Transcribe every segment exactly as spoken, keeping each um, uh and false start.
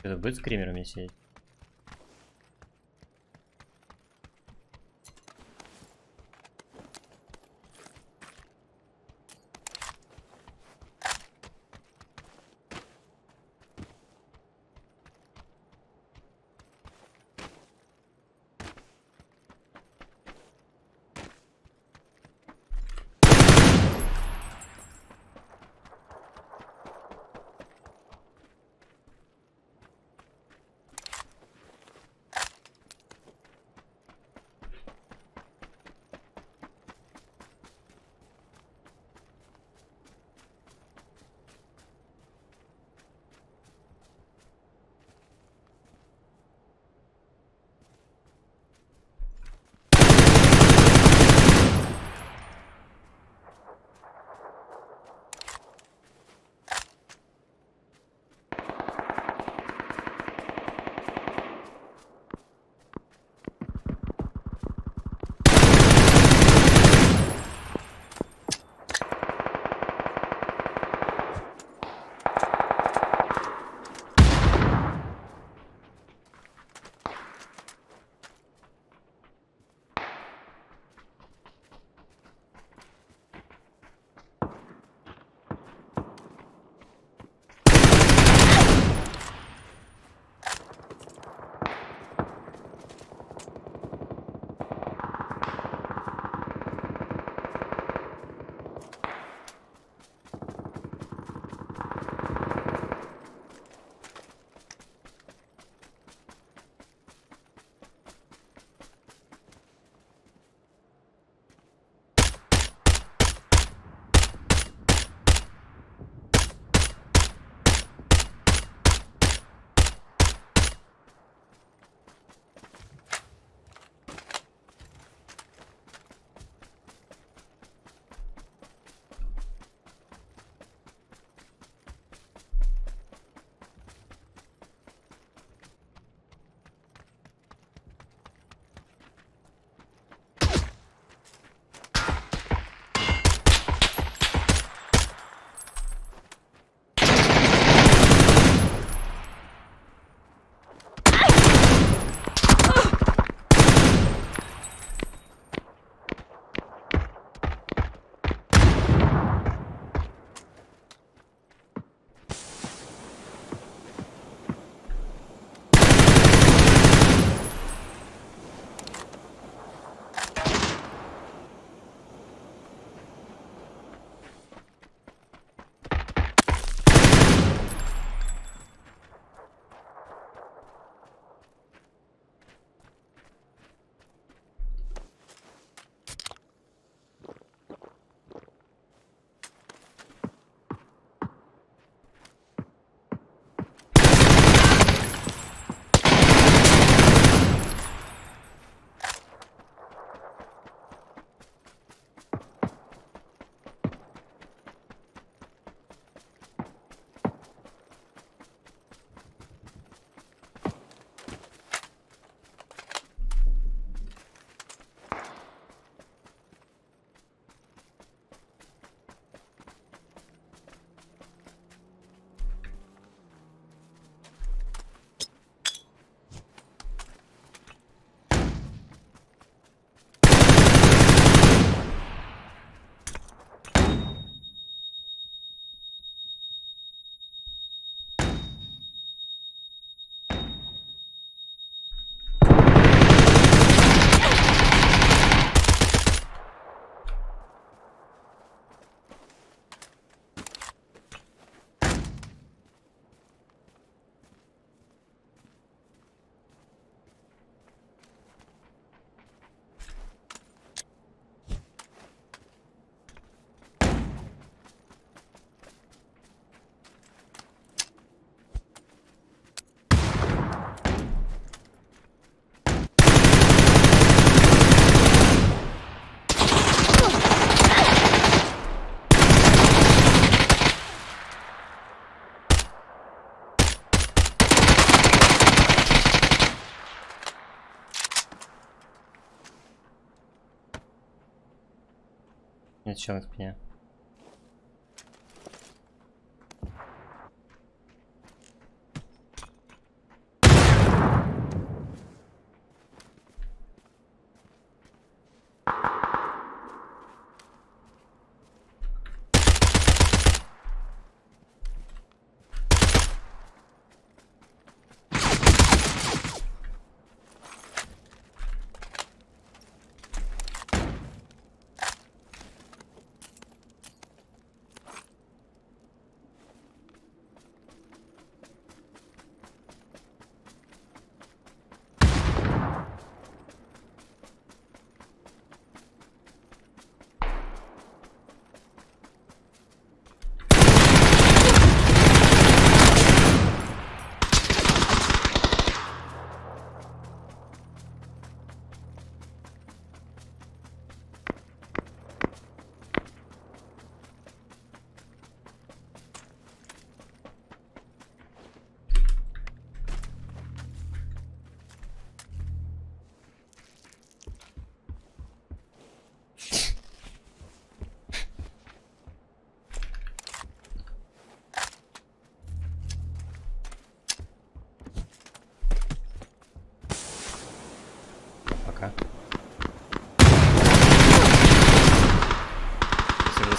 Кто-то будет скример у меня сидеть? Че на спине?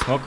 с ног.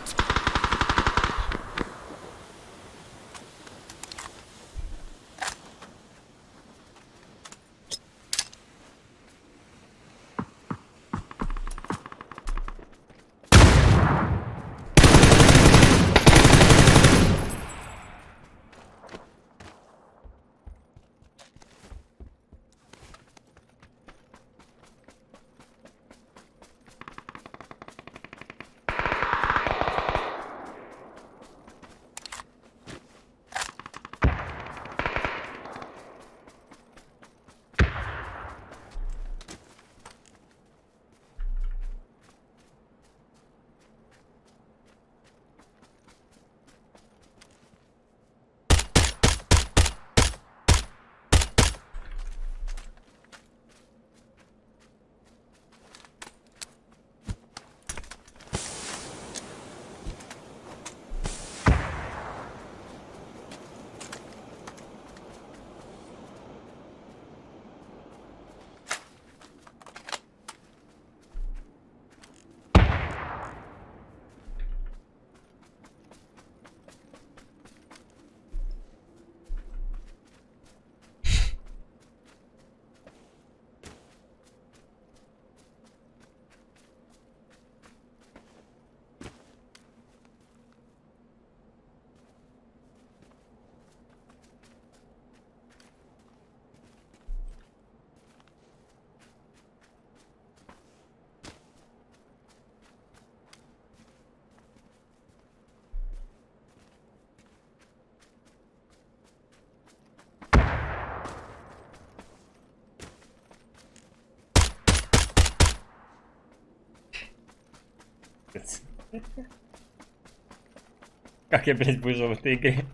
Как я, блядь, выжил в этой игре?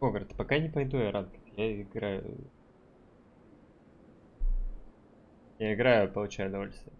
Говорит, пока не пойду я ранг. Я играю. Я играю, получаю удовольствие.